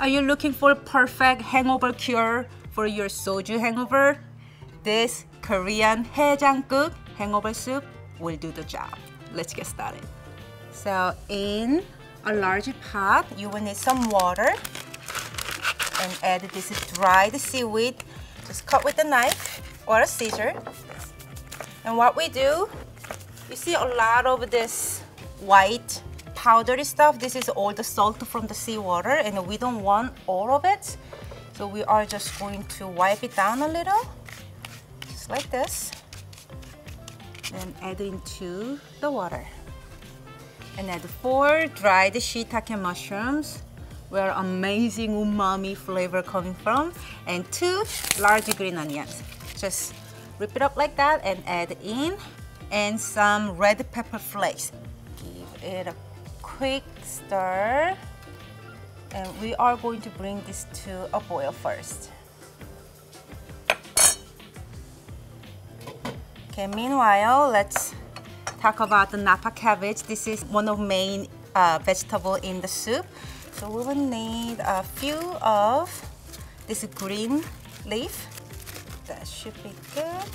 Are you looking for perfect hangover cure for your soju hangover? This Korean Haejangguk hangover soup will do the job. Let's get started. So in a large pot, you will need some water and add this dried seaweed. Just cut with a knife or a scissor. And what we do, you see a lot of this white powdery stuff. This is all the salt from the seawater, and we don't want all of it. So we are just going to wipe it down a little, just like this, and add into the water. And add 4 dried shiitake mushrooms, where amazing umami flavor coming from, and 2 large green onions. Just rip it up like that and add in, and some red pepper flakes. Give it a quick stir, and we are going to bring this to a boil first. Okay, meanwhile, let's talk about the napa cabbage. This is one of main vegetable in the soup. So we will need a few of this green leaf. That should be good.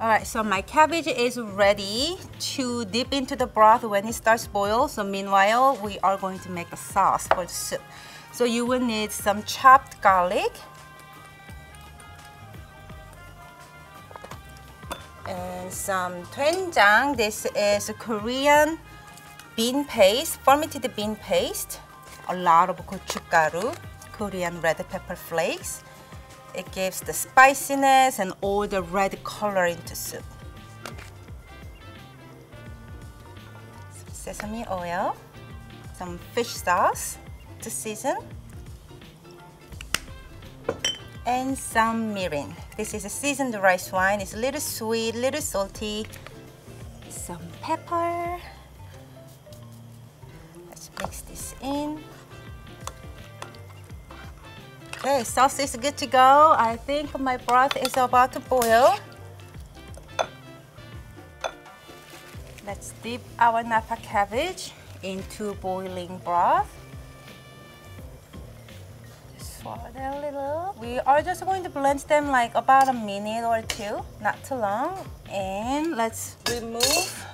All right, so my cabbage is ready to dip into the broth when it starts boil. So meanwhile, we are going to make a sauce for the soup. So you will need some chopped garlic. And some doenjang. This is a Korean bean paste, fermented bean paste. A lot of gochugaru, Korean red pepper flakes. It gives the spiciness and all the red color into soup. Some sesame oil, some fish sauce to season, and some mirin. This is a seasoned rice wine. It's a little sweet, a little salty. Some pepper. Let's mix this in. Okay, sauce is good to go. I think my broth is about to boil. Let's dip our napa cabbage into boiling broth. Just swirl it a little. We are just going to blend them like about a minute or two, not too long. And let's remove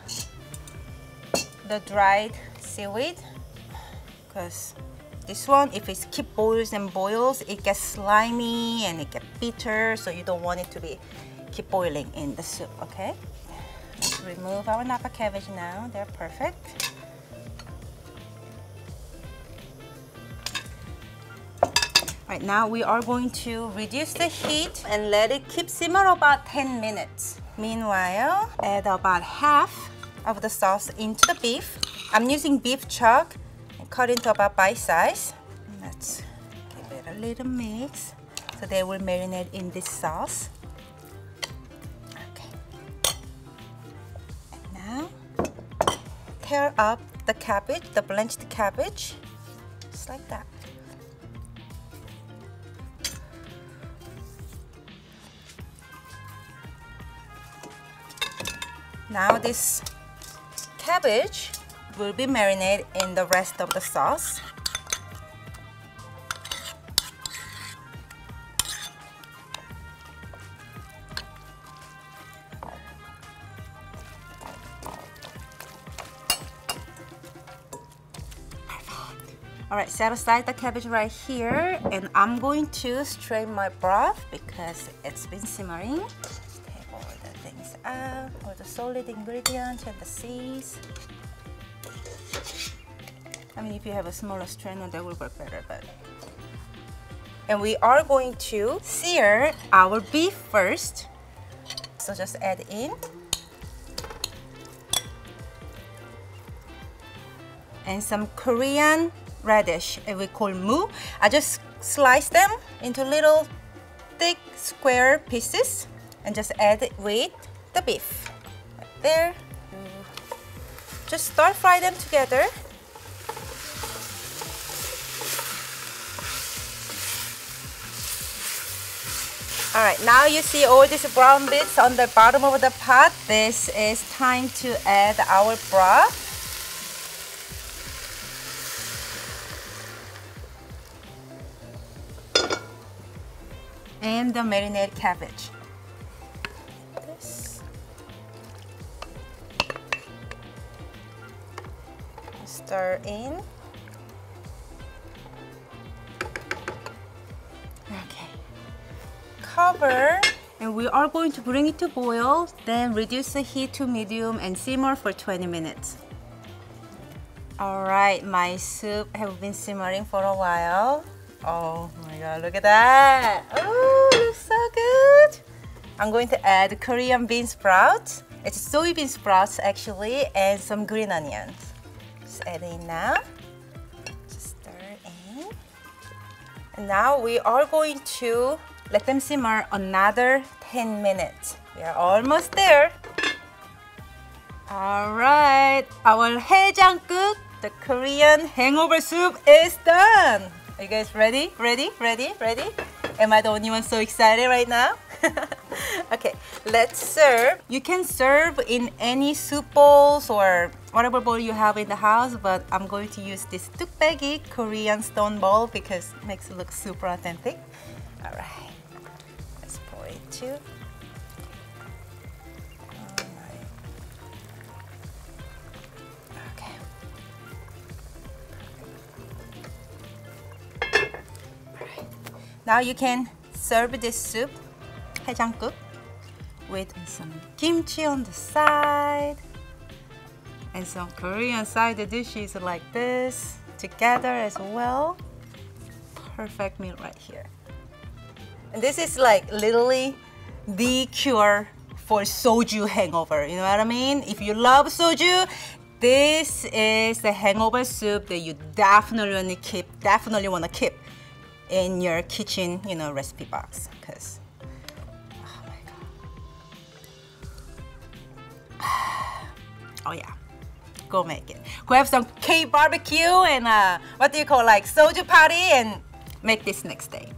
the dried seaweed, because this one, if it keeps boils and boils, it gets slimy and it gets bitter, so you don't want it to be keep boiling in the soup, okay? Let's remove our napa cabbage now. They're perfect. Right now, we are going to reduce the heat and let it keep simmer about 10 minutes. Meanwhile, add about half of the sauce into the beef. I'm using beef chuck. Cut into about bite size. Let's give it a little mix so they will marinate in this sauce. Okay. And now, tear up the cabbage, the blanched cabbage, just like that. Now this cabbage will be marinated in the rest of the sauce. Perfect. All right, set aside the cabbage right here, and I'm going to strain my broth because it's been simmering. Take all the things out, all the solid ingredients and the seeds. I mean, if you have a smaller strainer, that will work better, but. And we are going to sear our beef first. So just add in. And some Korean radish, we call mu. I just slice them into little thick square pieces and just add it with the beef. Right there. Just stir fry them together. All right, now you see all these brown bits on the bottom of the pot. This is time to add our broth. and the marinated cabbage. This. Stir in. Okay. Cover. And we are going to bring it to boil, then reduce the heat to medium and simmer for 20 minutes. Alright, my soup has been simmering for a while. Oh my god, look at that! Oh, looks so good! I'm going to add Korean bean sprouts. It's soybean sprouts actually, and some green onions. Just add in now. Just stir in. And now we are going to let them simmer another 10 minutes. We are almost there. All right, our Haejangguk, the Korean hangover soup, is done. Are you guys ready? Ready? Ready? Ready? Am I the only one so excited right now? Okay, let's serve. You can serve in any soup bowls or whatever bowl you have in the house, but I'm going to use this tukbaegi Korean stone bowl because it makes it look super authentic. All right. Too. All right. Okay. All right. Now you can serve this soup, Haejangguk, with some kimchi on the side and some Korean side dishes like this together as well. Perfect meal right here. And this is like literally the cure for soju hangover, you know what I mean? If you love soju, this is the hangover soup that you definitely want to keep in your kitchen, you know, recipe box. Because, oh my god. Oh yeah, go make it. Go have some K-barbecue and what do you call, like soju party, and make this next day.